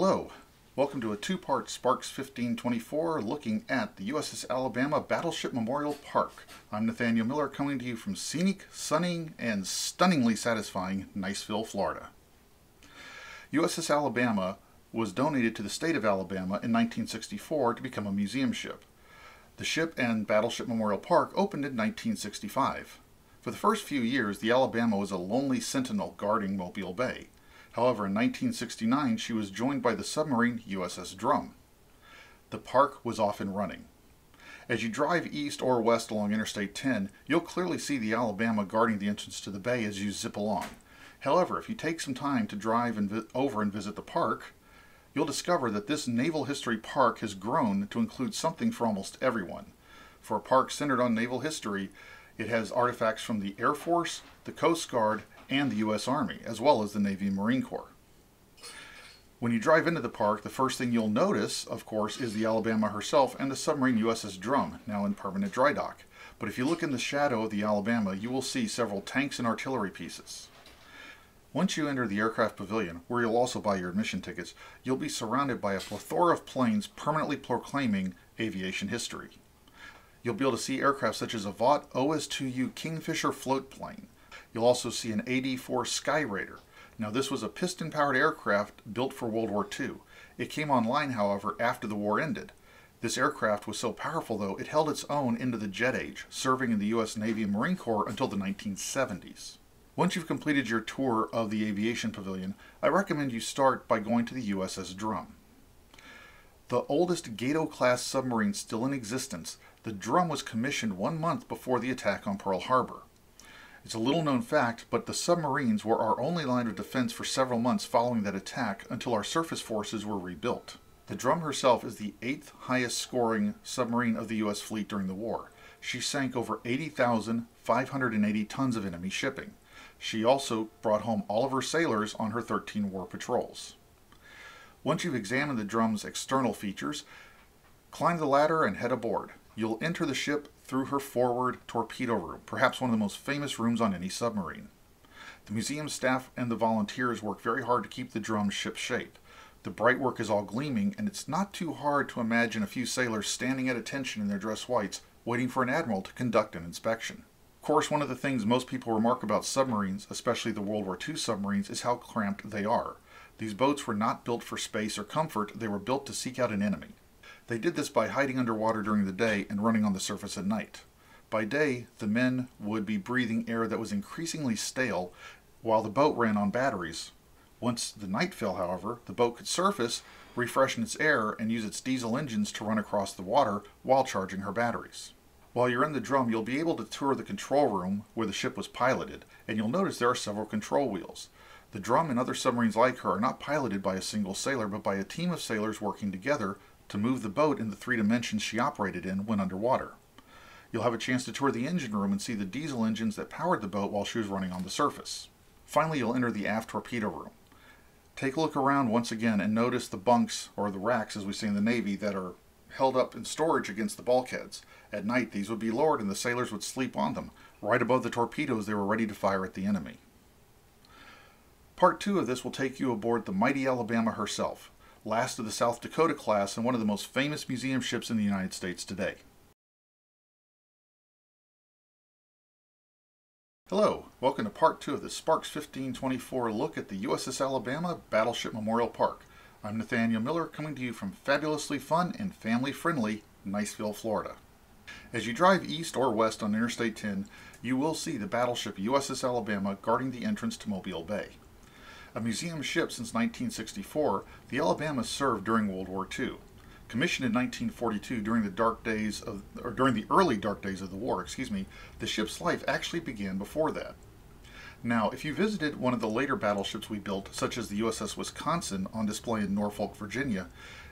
Hello, welcome to a two-part Sparks 1524 looking at the USS Alabama Battleship Memorial Park. I'm Nathaniel Miller coming to you from scenic, sunny, and stunningly satisfying Niceville, Florida. USS Alabama was donated to the state of Alabama in 1964 to become a museum ship. The ship and Battleship Memorial Park opened in 1965. For the first few years, the Alabama was a lonely sentinel guarding Mobile Bay. However, in 1969, she was joined by the submarine USS Drum. The park was off and running. As you drive east or west along Interstate 10, you'll clearly see the Alabama guarding the entrance to the bay as you zip along. However, if you take some time to drive over and visit the park, you'll discover that this Naval History Park has grown to include something for almost everyone. For a park centered on naval history, it has artifacts from the Air Force, the Coast Guard, and the U.S. Army, as well as the Navy and Marine Corps. When you drive into the park, the first thing you'll notice, of course, is the Alabama herself and the submarine USS Drum, now in permanent dry dock. But if you look in the shadow of the Alabama, you will see several tanks and artillery pieces. Once you enter the aircraft pavilion, where you'll also buy your admission tickets, you'll be surrounded by a plethora of planes permanently proclaiming aviation history. You'll be able to see aircraft such as a Vought OS2U Kingfisher float plane. You'll also see an AD-4 Skyraider. Now, this was a piston-powered aircraft built for World War II. It came online, however, after the war ended. This aircraft was so powerful, though, it held its own into the jet age, serving in the U.S. Navy and Marine Corps until the 1970s. Once you've completed your tour of the aviation pavilion, I recommend you start by going to the USS Drum. The oldest Gato-class submarine still in existence, the Drum was commissioned 1 month before the attack on Pearl Harbor. It's a little-known fact, but the submarines were our only line of defense for several months following that attack until our surface forces were rebuilt. The Drum herself is the 8th highest-scoring submarine of the U.S. fleet during the war. She sank over 80,580 tons of enemy shipping. She also brought home all of her sailors on her 13 war patrols. Once you've examined the Drum's external features, climb the ladder and head aboard. You'll enter the ship through her forward torpedo room, perhaps one of the most famous rooms on any submarine. The museum staff and the volunteers work very hard to keep the Drum shipshape. The bright work is all gleaming, and it's not too hard to imagine a few sailors standing at attention in their dress whites, waiting for an admiral to conduct an inspection. Of course, one of the things most people remark about submarines, especially the World War II submarines, is how cramped they are. These boats were not built for space or comfort, they were built to seek out an enemy. They did this by hiding underwater during the day and running on the surface at night. By day, the men would be breathing air that was increasingly stale while the boat ran on batteries. Once the night fell, however, the boat could surface, refreshen its air, and use its diesel engines to run across the water while charging her batteries. While you're in the Drum, you'll be able to tour the control room where the ship was piloted, and you'll notice there are several control wheels. The Drum and other submarines like her are not piloted by a single sailor, but by a team of sailors working together to move the boat in the three dimensions she operated in when underwater. You'll have a chance to tour the engine room and see the diesel engines that powered the boat while she was running on the surface. Finally, you'll enter the aft torpedo room. Take a look around once again and notice the bunks, or the racks as we see in the Navy, that are held up in storage against the bulkheads. At night, these would be lowered and the sailors would sleep on them, right above the torpedoes they were ready to fire at the enemy. Part 2 of this will take you aboard the mighty Alabama herself, last of the South Dakota class and one of the most famous museum ships in the United States today. Hello, welcome to part 2 of the Sparks 1524 look at the USS Alabama Battleship Memorial Park. I'm Nathaniel Miller coming to you from fabulously fun and family-friendly Niceville, Florida. As you drive east or west on Interstate 10, you will see the battleship USS Alabama guarding the entrance to Mobile Bay. A museum ship since 1964, the Alabama served during World War II. Commissioned in 1942 during the early dark days of the war, the ship's life actually began before that. Now, if you visited one of the later battleships we built, such as the USS Wisconsin on display in Norfolk, Virginia,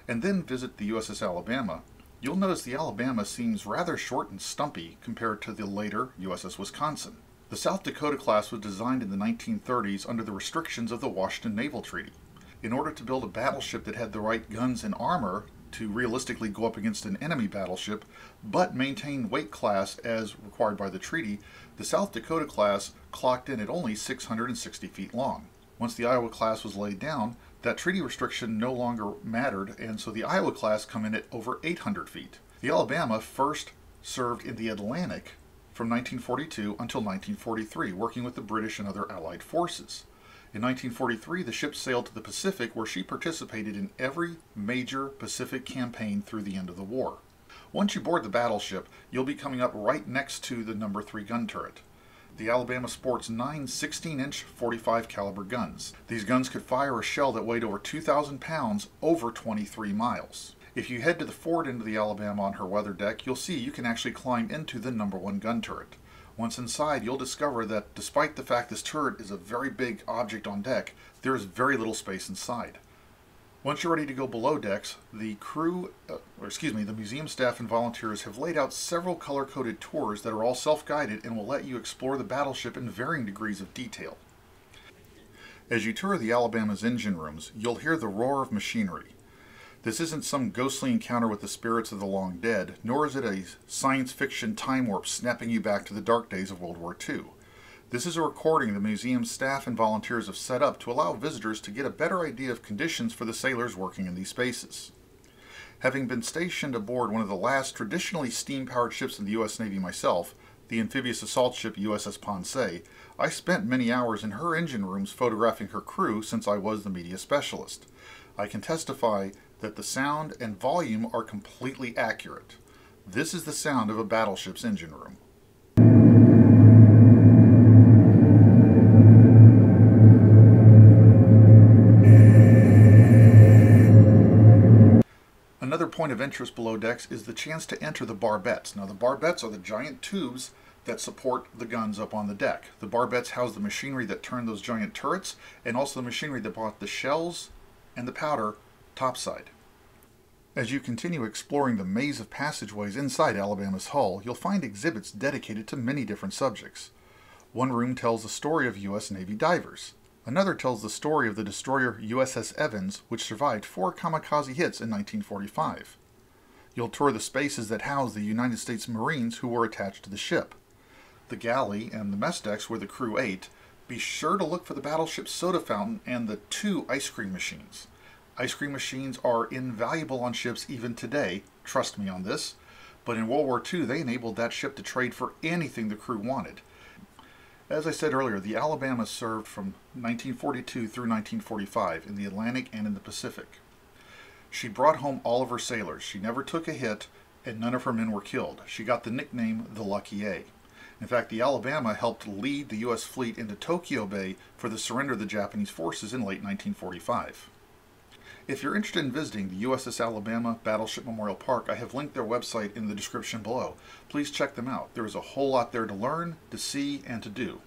and then visit the USS Alabama, you'll notice the Alabama seems rather short and stumpy compared to the later USS Wisconsin. The South Dakota class was designed in the 1930s under the restrictions of the Washington Naval Treaty. In order to build a battleship that had the right guns and armor to realistically go up against an enemy battleship, but maintain weight class as required by the treaty, the South Dakota class clocked in at only 660 feet long. Once the Iowa class was laid down, that treaty restriction no longer mattered, and so the Iowa class come in at over 800 feet. The Alabama first served in the Atlantic from 1942 until 1943, working with the British and other Allied forces. In 1943, the ship sailed to the Pacific, where she participated in every major Pacific campaign through the end of the war. Once you board the battleship, you'll be coming up right next to the number 3 gun turret. The Alabama sports 9 16-inch 45 caliber guns. These guns could fire a shell that weighed over 2,000 pounds over 23 miles. If you head to the forward end of the Alabama on her weather deck, you'll see you can actually climb into the number 1 gun turret. Once inside, you'll discover that despite the fact this turret is a very big object on deck, there is very little space inside. Once you're ready to go below decks, the museum staff and volunteers have laid out several color-coded tours that are all self-guided and will let you explore the battleship in varying degrees of detail. As you tour the Alabama's engine rooms, you'll hear the roar of machinery. This isn't some ghostly encounter with the spirits of the long dead, nor is it a science fiction time warp snapping you back to the dark days of World War II. This is a recording the museum's staff and volunteers have set up to allow visitors to get a better idea of conditions for the sailors working in these spaces. Having been stationed aboard one of the last traditionally steam-powered ships in the U.S. Navy myself, the amphibious assault ship USS Ponce, I spent many hours in her engine rooms photographing her crew since I was the media specialist. I can testify that the sound and volume are completely accurate. This is the sound of a battleship's engine room. Another point of interest below decks is the chance to enter the barbettes. Now, the barbettes are the giant tubes that support the guns up on the deck. The barbettes house the machinery that turned those giant turrets, and also the machinery that brought the shells and the powder topside. As you continue exploring the maze of passageways inside Alabama's hull, you'll find exhibits dedicated to many different subjects. One room tells the story of U.S. Navy divers. Another tells the story of the destroyer USS Evans, which survived 4 kamikaze hits in 1945. You'll tour the spaces that house the United States Marines who were attached to the ship. The galley and the mess decks where the crew ate. Be sure to look for the battleship's soda fountain and the 2 ice cream machines. Ice cream machines are invaluable on ships even today, trust me on this, but in World War II they enabled that ship to trade for anything the crew wanted. As I said earlier, the Alabama served from 1942 through 1945 in the Atlantic and in the Pacific. She brought home all of her sailors. She never took a hit, and none of her men were killed. She got the nickname the Lucky A. In fact, the Alabama helped lead the U.S. fleet into Tokyo Bay for the surrender of the Japanese forces in late 1945. If you're interested in visiting the USS Alabama Battleship Memorial Park, I have linked their website in the description below. Please check them out. There is a whole lot there to learn, to see, and to do.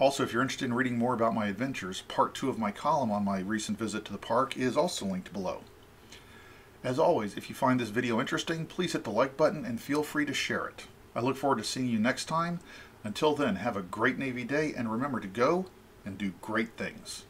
Also, if you're interested in reading more about my adventures, part 2 of my column on my recent visit to the park is also linked below. As always, if you find this video interesting, please hit the like button and feel free to share it. I look forward to seeing you next time. Until then, have a great Navy day, and remember to go and do great things.